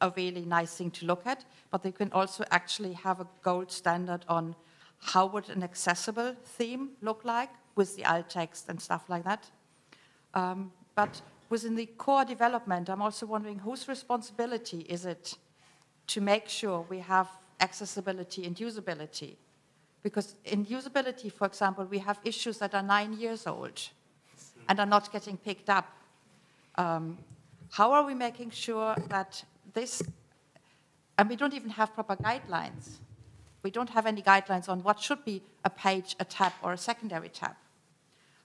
a really nice thing to look at, but they can also actually have a gold standard on how would an accessible theme look like with the alt text and stuff like that. Um, but within the core development, I'm also wondering whose responsibility is it to make sure we have accessibility and usability? Because in usability, for example, we have issues that are nine years old and are not getting picked up. Um, how are we making sure that this, and we don't even have proper guidelines. We don't have any guidelines on what should be a page, a tab, or a secondary tab.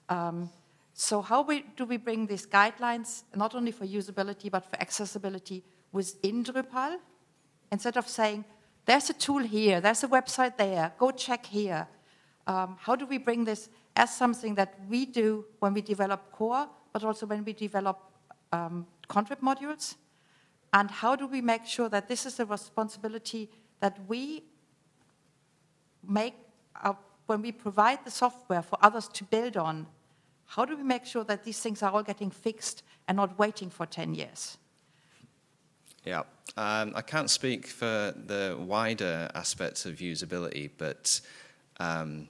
Um, so how we, do we bring these guidelines, not only for usability, but for accessibility within Drupal? Instead of saying, there's a tool here, there's a website there, go check here. Um, how do we bring this as something that we do when we develop core, but also when we develop um, contrib modules? And how do we make sure that this is a responsibility that we make our, when we provide the software for others to build on? How do we make sure that these things are all getting fixed and not waiting for ten years? Yeah, um, I can't speak for the wider aspects of usability, but um,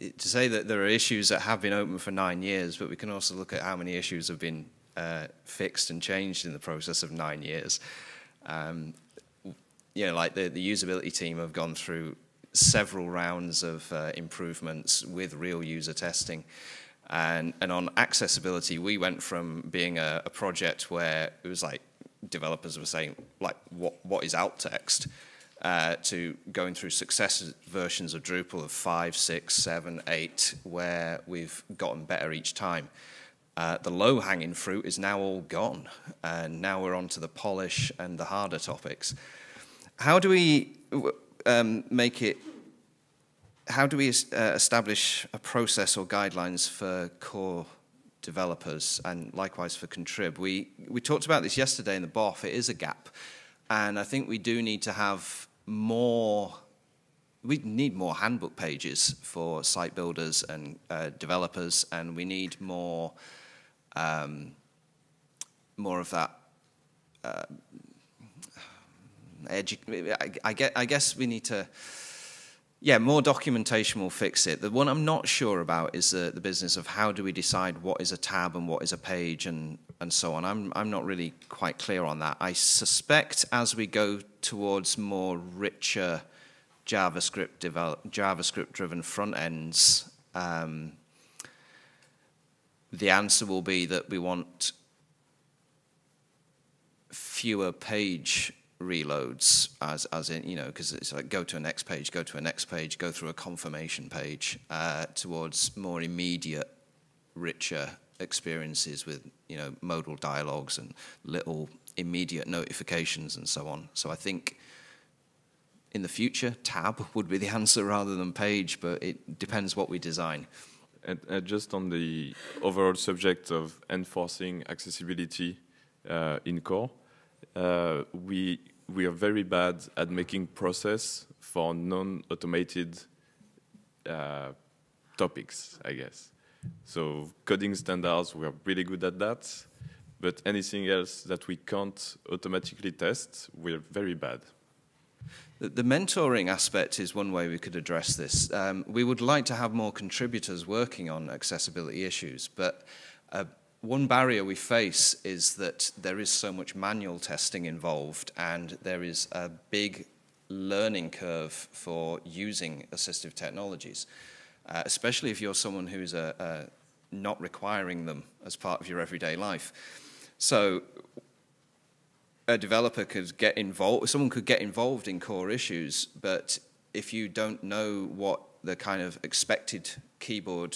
it, to say that there are issues that have been open for nine years, but we can also look at how many issues have been Uh, fixed and changed in the process of nine years. Um, you know, like the, the usability team have gone through several rounds of uh, improvements with real user testing. And, and on accessibility, we went from being a, a project where it was like developers were saying, like, what, what is alt text? Uh, to going through successive versions of Drupal of five, six, seven, eight, where we've gotten better each time. Uh, the low-hanging fruit is now all gone, and now we're on to the polish and the harder topics. How do we um, make it, how do we uh, establish a process or guidelines for core developers and likewise for contrib? We, we talked about this yesterday in the B O F, it is a gap, and I think we do need to have more, we need more handbook pages for site builders and uh, developers, and we need more Um, more of that. Uh, edu I, I, get, I guess we need to. Yeah, more documentation will fix it. The one I'm not sure about is the, the business of how do we decide what is a tab and what is a page and and so on. I'm I'm not really quite clear on that. I suspect as we go towards more richer JavaScript develop JavaScript-driven front ends. Um, The answer will be that we want fewer page reloads, as as in, you know, because it's like go to a next page, go to a next page, go through a confirmation page, uh, towards more immediate, richer experiences with, you know, modal dialogues and little immediate notifications and so on. So I think in the future, tab would be the answer rather than page, but it depends what we design. And, and just on the overall subject of enforcing accessibility uh, in core, uh, we we are very bad at making process for non-automated uh, topics, I guess. So coding standards, we are really good at that, but anything else that we can't automatically test, we're very bad. The mentoring aspect is one way we could address this. Um, we would like to have more contributors working on accessibility issues, but uh, one barrier we face is that there is so much manual testing involved, and there is a big learning curve for using assistive technologies, uh, especially if you're someone who's uh, uh, not requiring them as part of your everyday life. So a developer could get involved, someone could get involved in core issues, but if you don't know what the kind of expected keyboard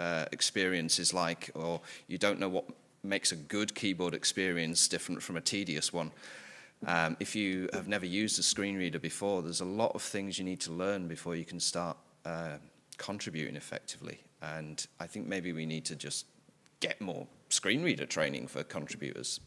uh, experience is like, or you don't know what makes a good keyboard experience different from a tedious one, um, if you have never used a screen reader before, there's a lot of things you need to learn before you can start uh, contributing effectively. And I think maybe we need to just get more screen reader training for contributors.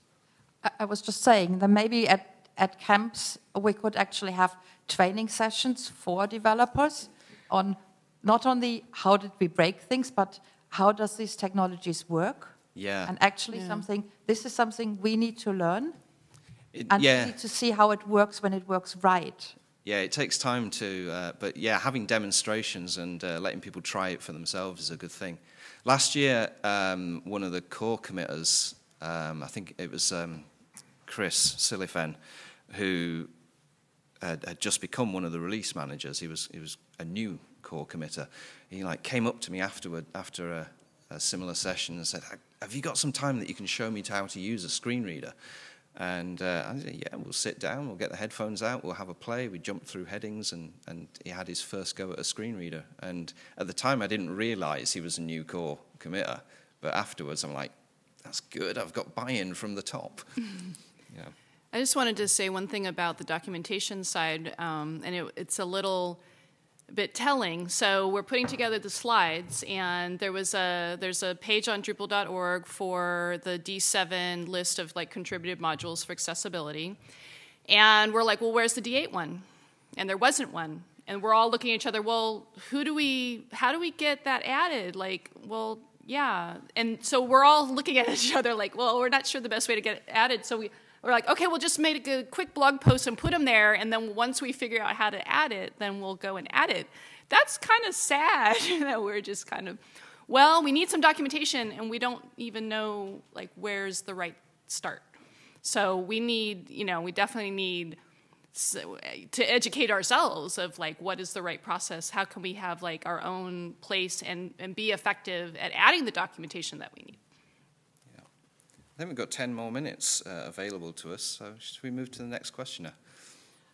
I was just saying that maybe at, at camps we could actually have training sessions for developers on not only how did we break things, but how does these technologies work? Yeah. And actually yeah. something, this is something we need to learn. It, and yeah. we need to see how it works when it works right. Yeah, it takes time to, uh, but yeah, having demonstrations and uh, letting people try it for themselves is a good thing. Last year, um, one of the core committers, um, I think it was um, Chris Silifen, who had, had just become one of the release managers. He was he was a new core committer. He like came up to me afterward after a, a similar session and said, "Have you got some time that you can show me how to use a screen reader?" And uh, I said, yeah, we'll sit down, we'll get the headphones out, we'll have a play. We jumped through headings, and, and he had his first go at a screen reader. And at the time, I didn't realize he was a new core committer. But afterwards, I'm like, that's good. I've got buy-in from the top. yeah. I just wanted to say one thing about the documentation side, um, and it, it's a little bit telling. So we're putting together the slides, and there was a there's a page on Drupal dot org for the D seven list of like contributed modules for accessibility, and we're like, well, where's the D eight one? And there wasn't one, and we're all looking at each other. Well, who do we? How do we get that added? Like, well, yeah, and so we're all looking at each other like, well, we're not sure the best way to get it added. So we. We're like, okay, we'll just make a quick blog post and put them there, and then once we figure out how to add it, then we'll go and add it. That's kind of sad that we're just kind of, well, we need some documentation, and we don't even know, like, where's the right start. So we need, you know, we definitely need to educate ourselves of, like, what is the right process? How can we have, like, our own place and, and be effective at adding the documentation that we need? Then we've got ten more minutes uh, available to us, so should we move to the next questioner?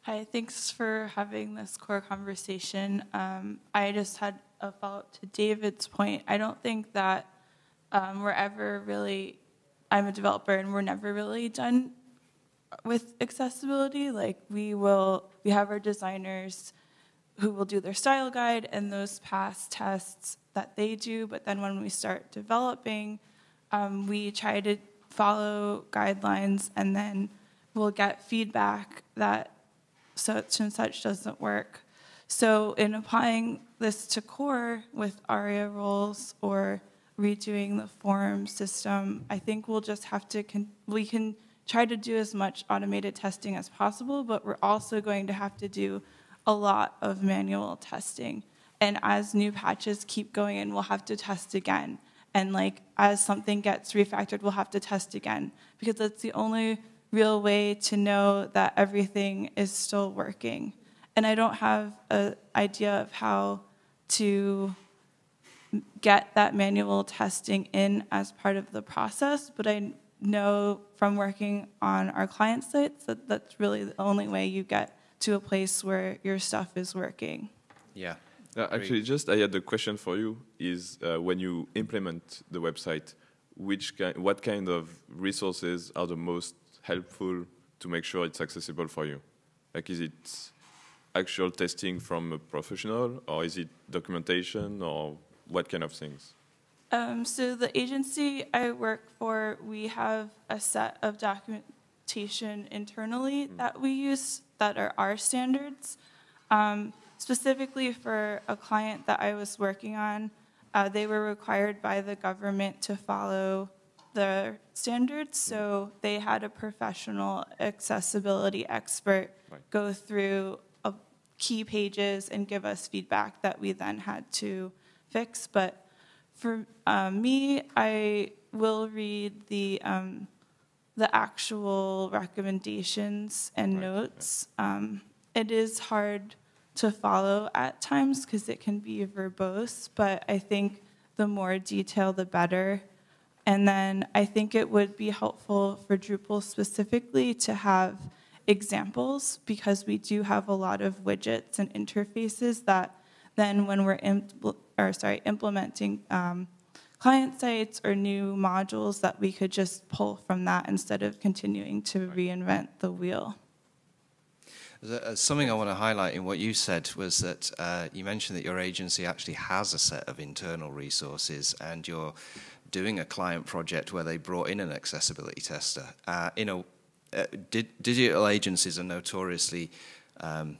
Hi, thanks for having this core conversation. Um, I just had a follow-up to David's point. I don't think that um, we're ever really, I'm a developer, and we're never really done with accessibility. Like we will, we have our designers who will do their style guide and those past tests that they do, but then when we start developing, um, we try to follow guidelines, and then we'll get feedback that such and such doesn't work. So in applying this to core with ARIA roles or redoing the form system, I think we'll just have to, con we can try to do as much automated testing as possible, but we're also going to have to do a lot of manual testing. And as new patches keep going in, we'll have to test again. And like as something gets refactored, we'll have to test again, because that's the only real way to know that everything is still working. And I don't have an idea of how to get that manual testing in as part of the process, but I know from working on our client sites that that's really the only way you get to a place where your stuff is working. Yeah. Uh, actually, just I had a question for you, is uh, when you implement the website, which ki what kind of resources are the most helpful to make sure it's accessible for you? Like, is it actual testing from a professional, or is it documentation, or what kind of things? Um, so the agency I work for, we have a set of documentation internally mm. that we use that are our standards. Um, Specifically for a client that I was working on, uh, they were required by the government to follow their standards, so they had a professional accessibility expert right. go through a key pages and give us feedback that we then had to fix. But for uh, me, I will read the, um, the actual recommendations and right. notes. Yeah. Um, it is hard to follow at times because it can be verbose, but I think the more detail, the better. And then I think it would be helpful for Drupal specifically to have examples, because we do have a lot of widgets and interfaces that then when we're impl or sorry, implementing um, client sites or new modules, that we could just pull from that instead of continuing to reinvent the wheel. Something I want to highlight in what you said was that uh, you mentioned that your agency actually has a set of internal resources, and you're doing a client project where they brought in an accessibility tester. Uh, you know, uh, di digital agencies are notoriously um,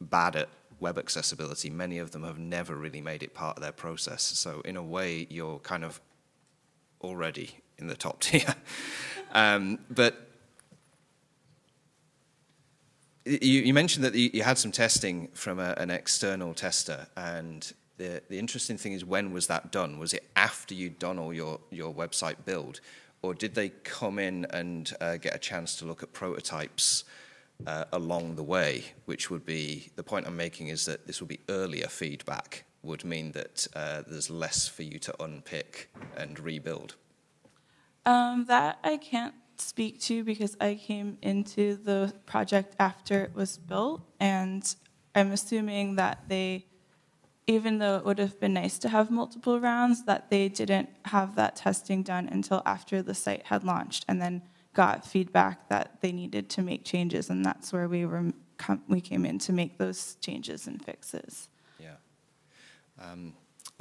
bad at web accessibility, many of them have never really made it part of their process. So in a way, you're kind of already in the top tier. um, but you, you mentioned that you, you had some testing from a, an external tester, and the, the interesting thing is, when was that done? Was it after you'd done all your, your website build, or did they come in and uh, get a chance to look at prototypes Uh, along the way, which would be, the point I'm making is that this would be earlier feedback, would mean that uh, there's less for you to unpick and rebuild? Um, that I can't speak to, because I came into the project after it was built, and I'm assuming that they, even though it would have been nice to have multiple rounds, that they didn't have that testing done until after the site had launched, and then got feedback that they needed to make changes, and that's where we were com we came in to make those changes and fixes. Yeah. Um,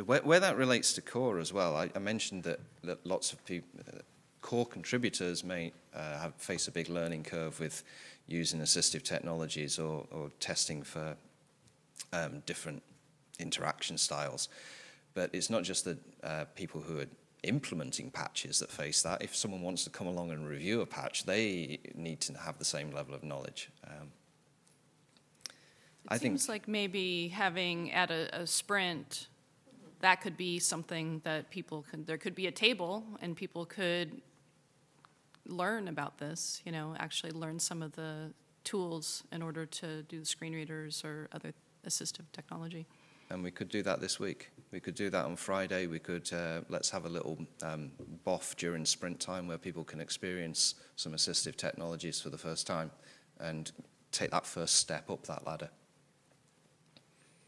where, where that relates to core as well, I, I mentioned that, that lots of people, uh, core contributors may uh, have, face a big learning curve with using assistive technologies or, or testing for um, different interaction styles. But it's not just the uh, people who are implementing patches that face that. If someone wants to come along and review a patch, they need to have the same level of knowledge. Um, I think it seems like maybe having at a, a sprint, that could be something that people could, there could be a table and people could learn about this, you know, actually learn some of the tools in order to do screen readers or other assistive technology. And we could do that this week. We could do that on Friday. We could, uh, let's have a little um, boff during sprint time where people can experience some assistive technologies for the first time and take that first step up that ladder.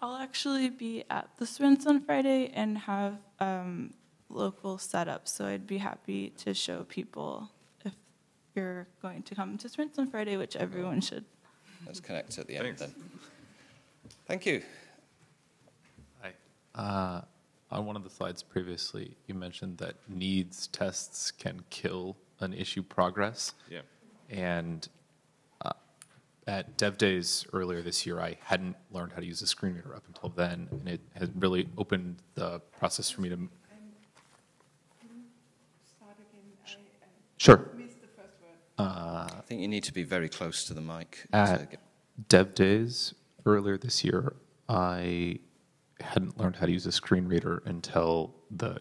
I'll actually be at the sprints on Friday and have um, local setups, so I'd be happy to show people if you're going to come to sprints on Friday, which everyone should. Let's connect at the end. Thanks. Then. Thank you. Uh, on one of the slides previously, you mentioned that needs tests can kill an issue progress. Yeah. And uh, at Dev Days earlier this year, I hadn't learned how to use a screen reader up until then, and it has really opened the process for me to... Um, can you start again? I, I sure. Missed the first word. Uh, I think you need to be very close to the mic. At Dev Days earlier this year, I... hadn't learned how to use a screen reader until the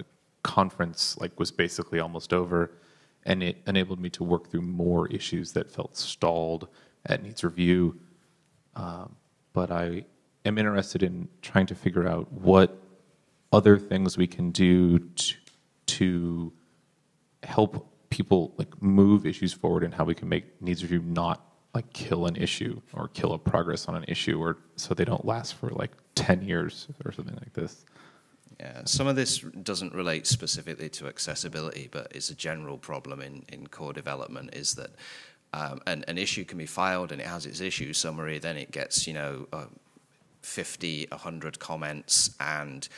conference like was basically almost over, and it enabled me to work through more issues that felt stalled at needs review. Um, but I am interested in trying to figure out what other things we can do to, to help people like move issues forward, and how we can make needs review not like kill an issue or kill a progress on an issue, or so they don't last for like ten years or something like this. Yeah, some of this doesn't relate specifically to accessibility, but it's a general problem in, in core development, is that um, an, an issue can be filed and it has its issue summary, then it gets, you know, uh, fifty, a hundred comments, and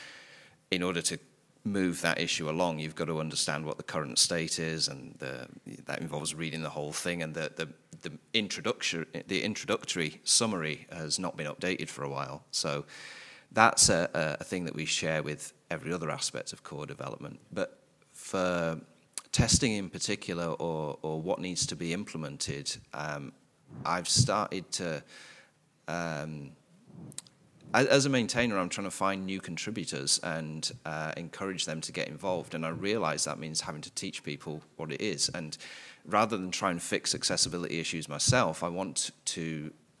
in order to move that issue along, you've got to understand what the current state is, and the, that involves reading the whole thing, and the, the, the, introduction, the introductory summary has not been updated for a while. So that's a, a thing that we share with every other aspect of core development. But for testing in particular, or, or what needs to be implemented, um, I've started to... Um, As a maintainer, I'm trying to find new contributors and uh, encourage them to get involved. And I realize that means having to teach people what it is. And rather than try and fix accessibility issues myself, I want to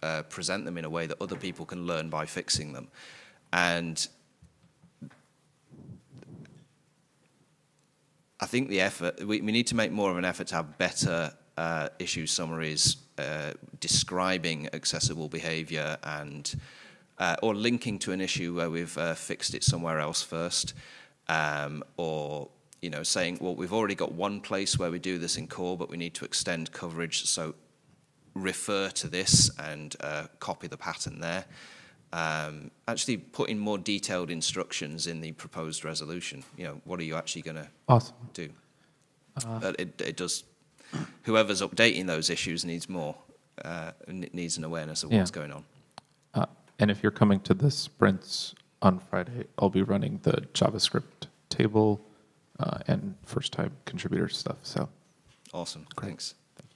uh, present them in a way that other people can learn by fixing them. And I think the effort, we, we need to make more of an effort to have better uh, issue summaries uh, describing accessible behavior and... Uh, or linking to an issue where we've uh, fixed it somewhere else first, um, or you know, saying, well, we've already got one place where we do this in core, but we need to extend coverage, so refer to this and uh, copy the pattern there. Um, actually putting more detailed instructions in the proposed resolution. You know, what are you actually going to awesome. do? Uh, but it, it does, whoever's updating those issues needs more, uh, needs an awareness of what's yeah. going on. And if you're coming to the sprints on Friday, I'll be running the JavaScript table uh, and first-time contributor stuff. So, awesome. Great. Thanks. Thank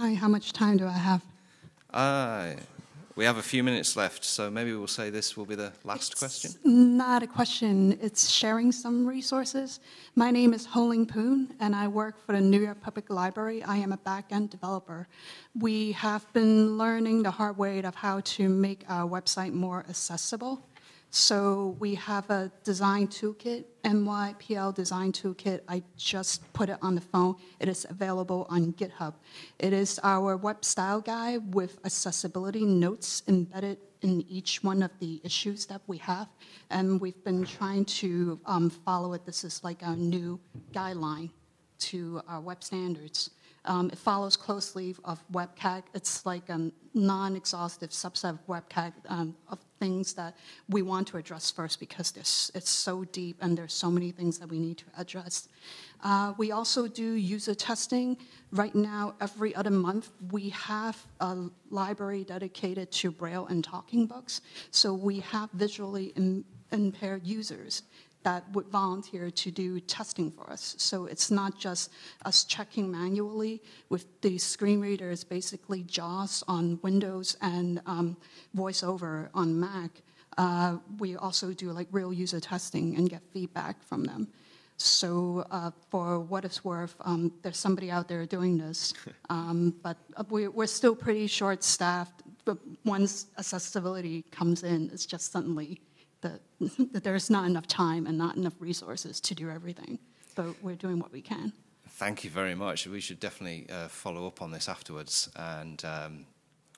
you. Hi, how much time do I have? Uh, we have a few minutes left, so maybe we'll say this will be the last it's question. Not a question. It's sharing some resources. My name is Holing Poon, and I work for the New York Public Library. I am a back-end developer. We have been learning the hard way of how to make our website more accessible. So we have a design toolkit, N Y P L design toolkit. I just put it on the phone. It is available on GitHub. It is our web style guide with accessibility notes embedded in each one of the issues that we have. And we've been trying to um, follow it. This is like our new guideline to our web standards. Um, it follows closely of WCAG. It's like a non-exhaustive subset of WCAG um, of things that we want to address first because this, it's so deep and there's so many things that we need to address. Uh, we also do user testing. Right now, every other month, we have a library dedicated to Braille and talking books. So we have visually im- impaired users that would volunteer to do testing for us. So it's not just us checking manually with the screen readers, basically JAWS on Windows and um, VoiceOver on Mac. Uh, we also do like real user testing and get feedback from them. So uh, for what it's worth, um, there's somebody out there doing this. Um, but we're still pretty short-staffed. But once accessibility comes in, it's just suddenly That, that there's not enough time and not enough resources to do everything. But we're doing what we can. Thank you very much. We should definitely uh, follow up on this afterwards. And um,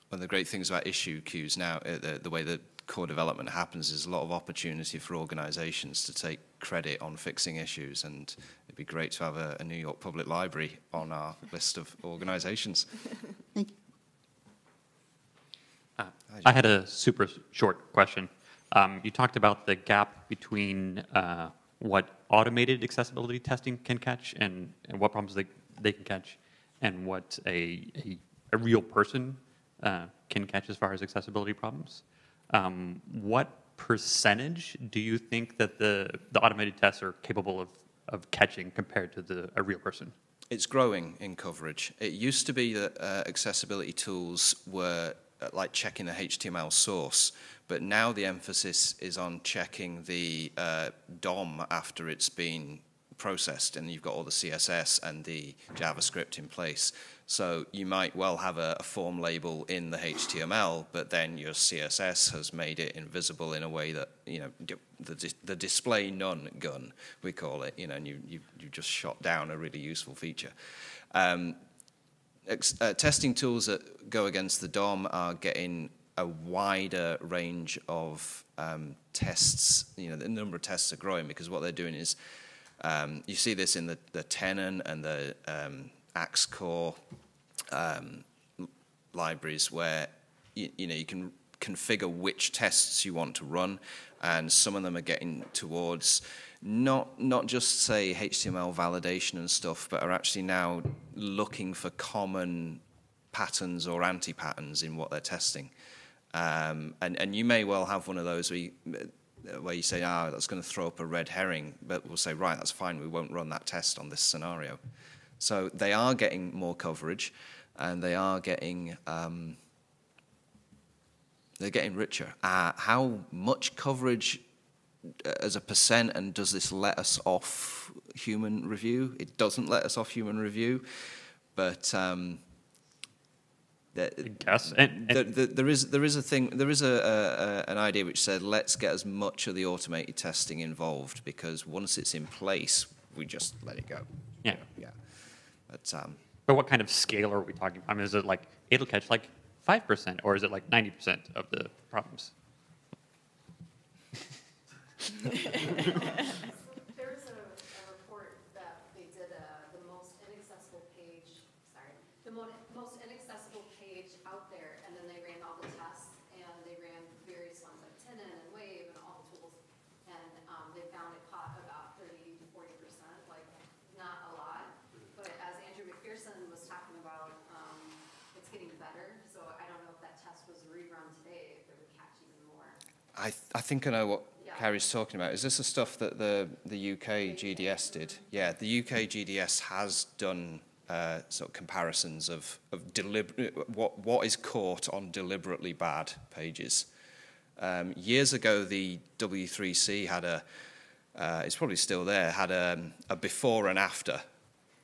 one of the great things about issue queues now, uh, the, the way that core development happens is a lot of opportunity for organizations to take credit on fixing issues. And it'd be great to have a, a New York Public Library on our list of organizations. Thank you. Uh, I had a super short question. Um, you talked about the gap between uh, what automated accessibility testing can catch and, and what problems they, they can catch and what a, a, a real person uh, can catch as far as accessibility problems. Um, what percentage do you think that the, the automated tests are capable of, of catching compared to the, a real person? It's growing in coverage. It used to be that uh, accessibility tools were like checking the H T M L source, but now the emphasis is on checking the uh, D O M after it's been processed, and you've got all the C S S and the JavaScript in place. So you might well have a, a form label in the H T M L, but then your C S S has made it invisible in a way that, you know, the, the display none gun, we call it, you know, and you, you, you just shot down a really useful feature. Um, ex uh, testing tools that go against the D O M are getting a wider range of um, tests. You know, the number of tests are growing because what they're doing is, um, you see this in the, the Tenon and the um, Axe Core um, libraries where, you, you know, you can configure which tests you want to run, and some of them are getting towards not, not just, say, H T M L validation and stuff, but are actually now looking for common patterns or anti-patterns in what they're testing. Um, and, and you may well have one of those where you, where you say, ah, that's going to throw up a red herring, but we'll say, right, that's fine, we won't run that test on this scenario. So they are getting more coverage, and they are getting, um, they're getting richer. Uh, how much coverage as a percent, and does this let us off human review? It doesn't let us off human review, but um, I guess. And, and there, there is there is a thing there is a, a an idea which said let's get as much of the automated testing involved, because once it's in place we just let it go. Yeah, yeah. But um, but what kind of scale are we talking? I mean, is it like it'll catch like five percent, or is it like ninety percent of the problems? Was rerun today that would catch even more? I, th I think I know what yeah. Carrie's talking about. Is this the stuff that the, the U K G D S did? Yeah, the U K G D S has done uh, sort of comparisons of, of deliberate, what, what is caught on deliberately bad pages. Um, years ago, the W three C had a, uh, it's probably still there, had a, a before and after.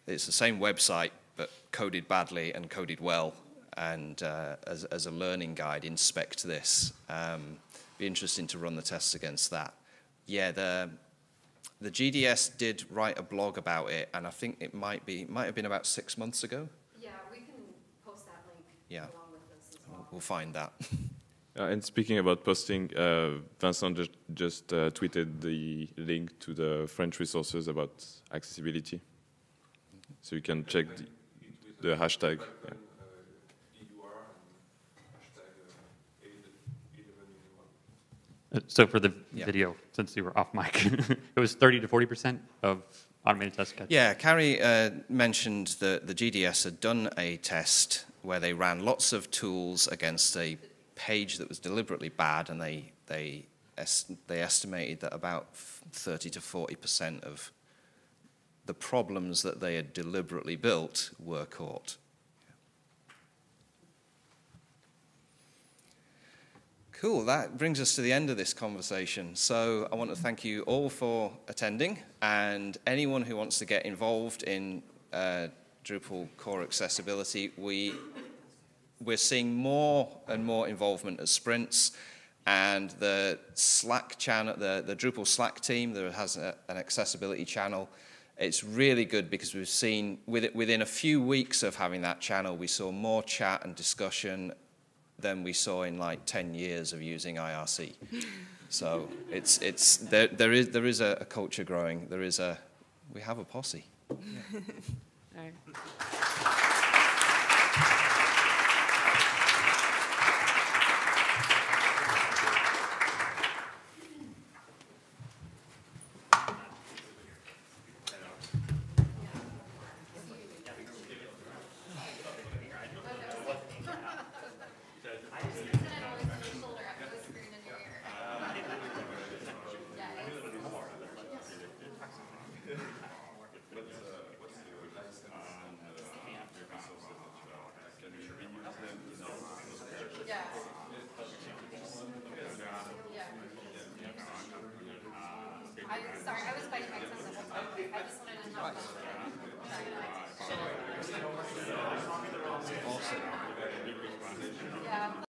It's the same website, but coded badly and coded well. And uh, as, as a learning guide, inspect this. Um, be interesting to run the tests against that. Yeah, the, the G D S did write a blog about it, and I think it might be might have been about six months ago. Yeah, we can post that link yeah. along with this as well. We'll find that. Uh, and speaking about posting, uh, Vincent just, just uh, tweeted the link to the French resources about accessibility. Mm-hmm. So you can check the, the hashtag. Yeah. So for the yeah. video, since you were off mic, it was thirty to forty percent of automated test cuts. Yeah, Carrie uh, mentioned that the G D S had done a test where they ran lots of tools against a page that was deliberately bad, and they they es they estimated that about thirty to forty percent of the problems that they had deliberately built were caught. Cool, that brings us to the end of this conversation. So I want to thank you all for attending, and anyone who wants to get involved in uh, Drupal core accessibility, we, we're seeing more and more involvement at sprints, and the Slack channel, the, the Drupal Slack team, there has a, an accessibility channel. It's really good because we've seen, with, within a few weeks of having that channel, we saw more chat and discussion than we saw in like ten years of using I R C. So it's, it's, there, there is, there is a, a culture growing. There is a, we have a posse. Yeah. All right.